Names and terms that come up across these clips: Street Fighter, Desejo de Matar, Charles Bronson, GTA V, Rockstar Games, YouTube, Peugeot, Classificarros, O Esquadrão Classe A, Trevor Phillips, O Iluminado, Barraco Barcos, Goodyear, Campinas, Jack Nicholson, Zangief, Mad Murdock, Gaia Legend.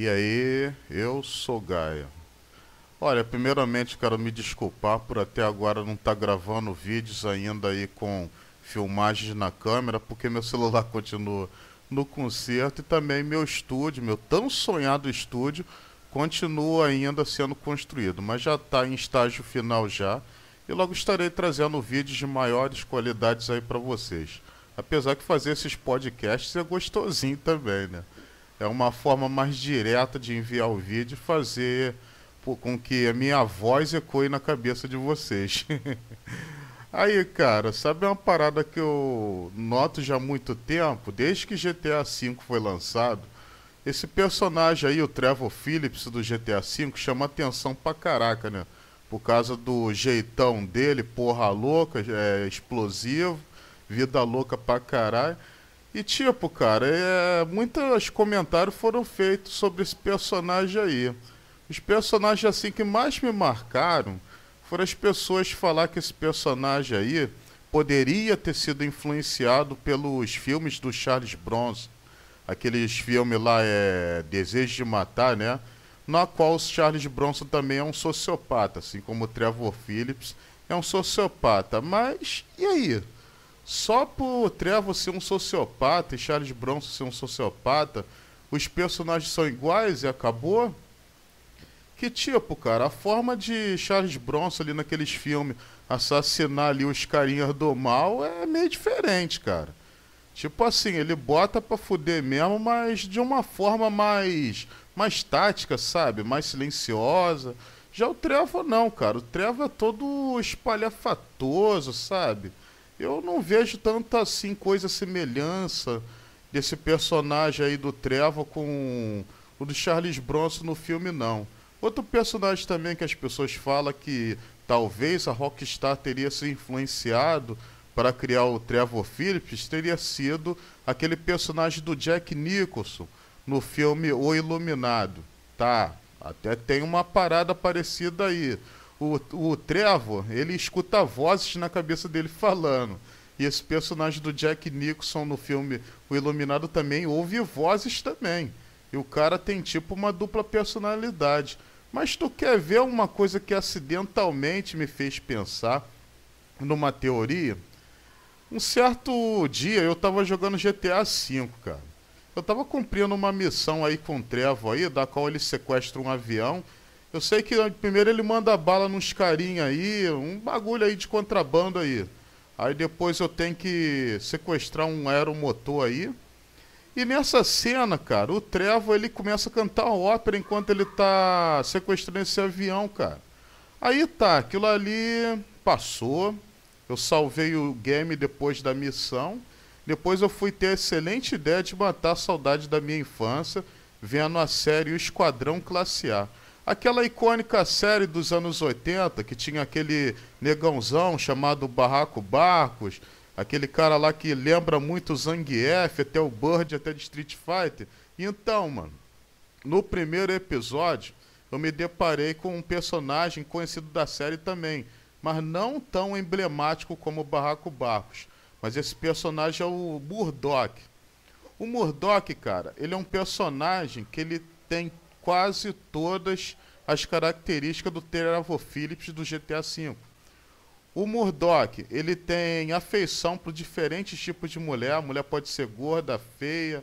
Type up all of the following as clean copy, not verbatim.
E aí, eu sou Gaia. Olha, primeiramente quero me desculpar por até agora não estar gravando vídeos ainda aí com filmagens na câmera, porque meu celular continua no conserto e também meu estúdio, meu tão sonhado estúdio, continua ainda sendo construído, mas já está em estágio final já, e logo estarei trazendo vídeos de maiores qualidades aí para vocês. Apesar que fazer esses podcasts é gostosinho também, né? É uma forma mais direta de enviar o vídeo e fazer com que a minha voz ecoe na cabeça de vocês. Aí, cara, sabe uma parada que eu noto já há muito tempo? Desde que GTA V foi lançado, esse personagem aí, o Trevor Phillips do GTA V, chama atenção pra caraca, né? Por causa do jeitão dele, porra louca, explosivo, vida louca pra caralho. E tipo, cara, muitos comentários foram feitos sobre esse personagem aí. Os personagens assim que mais me marcaram foram as pessoas falar que esse personagem aí poderia ter sido influenciado pelos filmes do Charles Bronson. Aqueles filmes lá, Desejo de Matar, né? Na qual o Charles Bronson também é um sociopata, assim como o Trevor Phillips é um sociopata. Mas, e aí? Só por Trevor ser um sociopata e Charles Bronson ser um sociopata, os personagens são iguais e acabou? Que tipo, cara, a forma de Charles Bronson ali naqueles filmes assassinar ali os carinhas do mal é meio diferente, cara. Tipo assim, ele bota pra fuder mesmo, mas de uma forma mais tática, sabe? Mais silenciosa. Já o Trevor não, cara. O Trevor é todo espalhafatoso, sabe? Eu não vejo tanta, assim, coisa, semelhança desse personagem aí do Trevor com o do Charles Bronson no filme, não. Outro personagem também que as pessoas falam que talvez a Rockstar teria se influenciado para criar o Trevor Phillips teria sido aquele personagem do Jack Nicholson no filme O Iluminado. Tá, até tem uma parada parecida aí. O Trevor, ele escuta vozes na cabeça dele falando. E esse personagem do Jack Nicholson no filme O Iluminado também ouve vozes também. E o cara tem tipo uma dupla personalidade. Mas tu quer ver uma coisa que acidentalmente me fez pensar numa teoria? Um certo dia eu tava jogando GTA V, cara. Eu tava cumprindo uma missão aí com o Trevor aí, da qual ele sequestra um avião. Eu sei que primeiro ele manda bala nos carinha aí, um bagulho aí de contrabando aí. Aí depois eu tenho que sequestrar um aeromotor aí. E nessa cena, cara, o Trevor ele começa a cantar ópera enquanto ele tá sequestrando esse avião, cara. Aí tá, aquilo ali passou. Eu salvei o game depois da missão. Depois eu fui ter a excelente ideia de matar a saudade da minha infância vendo a série O Esquadrão Classe A. Aquela icônica série dos anos 80, que tinha aquele negãozão chamado Barraco Barcos, aquele cara lá que lembra muito o Zangief, até o Bird, até de Street Fighter. Então, mano, no primeiro episódio, eu me deparei com um personagem conhecido da série também, mas não tão emblemático como o Barraco Barcos. Mas esse personagem é o Murdock. O Murdock, cara, ele é um personagem que ele tem quase todas as características do Trevor Phillips do GTA V. O Murdock, ele tem afeição por diferentes tipos de mulher. A mulher pode ser gorda, feia,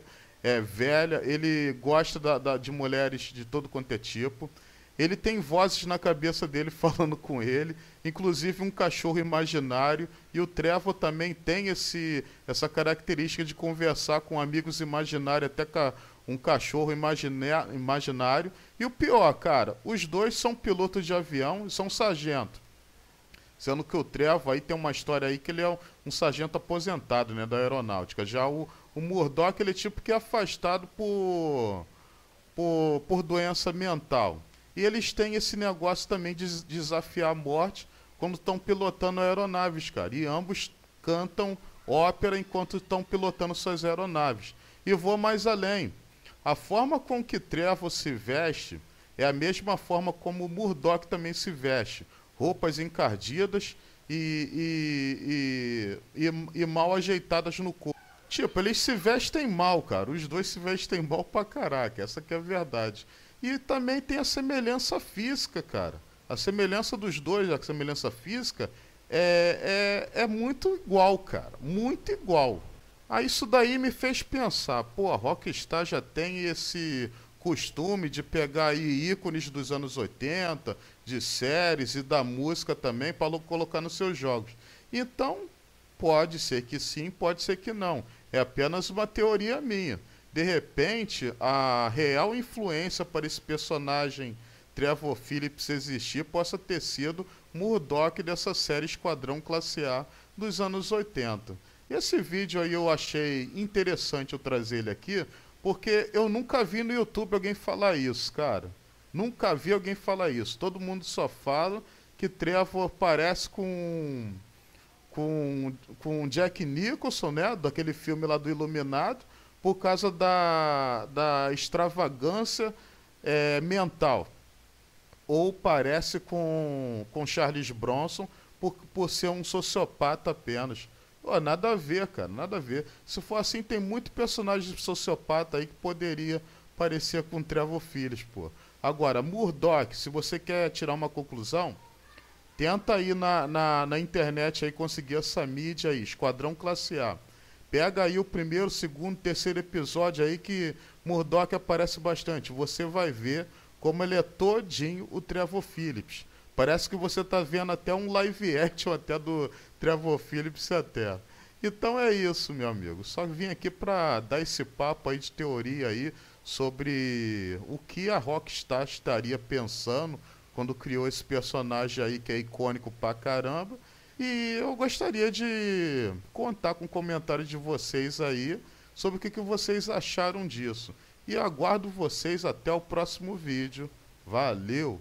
velha. Ele gosta de mulheres de todo quanto é tipo. Ele tem vozes na cabeça dele falando com ele, inclusive um cachorro imaginário. E o Trevor também tem essa característica de conversar com amigos imaginários, até com um cachorro imaginário. E o pior, cara, os dois são pilotos de avião e são sargento. Sendo que o Trevor aí tem uma história aí que ele é um sargento aposentado, né, da aeronáutica. Já o Murdock, ele é tipo que é afastado por doença mental. E eles têm esse negócio também de desafiar a morte quando estão pilotando aeronaves, cara. E ambos cantam ópera enquanto estão pilotando suas aeronaves. E vou mais além. A forma com que Trevor se veste é a mesma forma como Murdock também se veste. Roupas encardidas e mal ajeitadas no corpo. Tipo, eles se vestem mal, cara. Os dois se vestem mal pra caraca. Essa que é a verdade. E também tem a semelhança física, cara. A semelhança dos dois, a semelhança física, é muito igual, cara. Muito igual. Aí isso daí me fez pensar, pô, a Rockstar já tem esse costume de pegar aí ícones dos anos 80, de séries e da música também, para colocar nos seus jogos. Então, pode ser que sim, pode ser que não. É apenas uma teoria minha. De repente, a real influência para esse personagem Trevor Phillips existir possa ter sido Murdock dessa série Esquadrão Classe A dos anos 80. Esse vídeo aí eu achei interessante eu trazer ele aqui, porque eu nunca vi no YouTube alguém falar isso, cara. Nunca vi alguém falar isso. Todo mundo só fala que Trevor parece com Jack Nicholson, né? Daquele filme lá do Iluminado, por causa da extravagância mental. Ou parece com Charles Bronson por ser um sociopata apenas. Oh, nada a ver, cara, nada a ver. Se for assim, tem muito personagem sociopata aí que poderia parecer com Trevor Phillips, pô. Agora, Murdock, se você quer tirar uma conclusão, tenta aí na internet aí conseguir essa mídia aí, Esquadrão Classe A. Pega aí o primeiro, segundo, terceiro episódio aí que Murdock aparece bastante. Você vai ver como ele é todinho o Trevor Phillips. Parece que você está vendo até um live action até do Trevor Phillips até. Então é isso, meu amigo. Só vim aqui para dar esse papo aí de teoria aí sobre o que a Rockstar estaria pensando quando criou esse personagem aí que é icônico pra caramba. E eu gostaria de contar com o comentário de vocês aí sobre o que vocês acharam disso. E aguardo vocês até o próximo vídeo. Valeu!